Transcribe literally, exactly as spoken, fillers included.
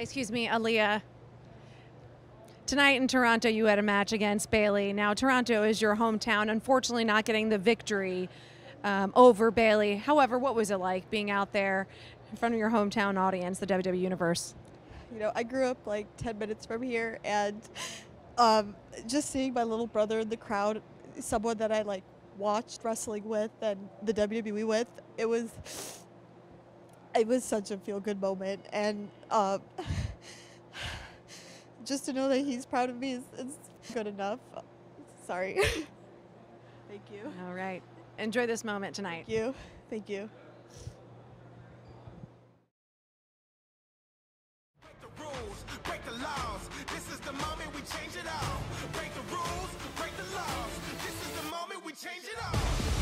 Excuse me, Aaliyah. Tonight in Toronto, you had a match against Bayley. Now, Toronto is your hometown, unfortunately not getting the victory um, over Bayley. However, what was it like being out there in front of your hometown audience, the W W E Universe? You know, I grew up like ten minutes from here, and um, just seeing my little brother in the crowd, someone that I like watched wrestling with and the W W E with, it was, it was such a feel-good moment. And um, just to know that he's proud of me is, is good enough. Sorry. Thank you. All right. Enjoy this moment tonight. Thank you. Thank you. Break the rules, break the laws. This is the moment we change it all. Break the rules, break the laws. This is the moment we change it all.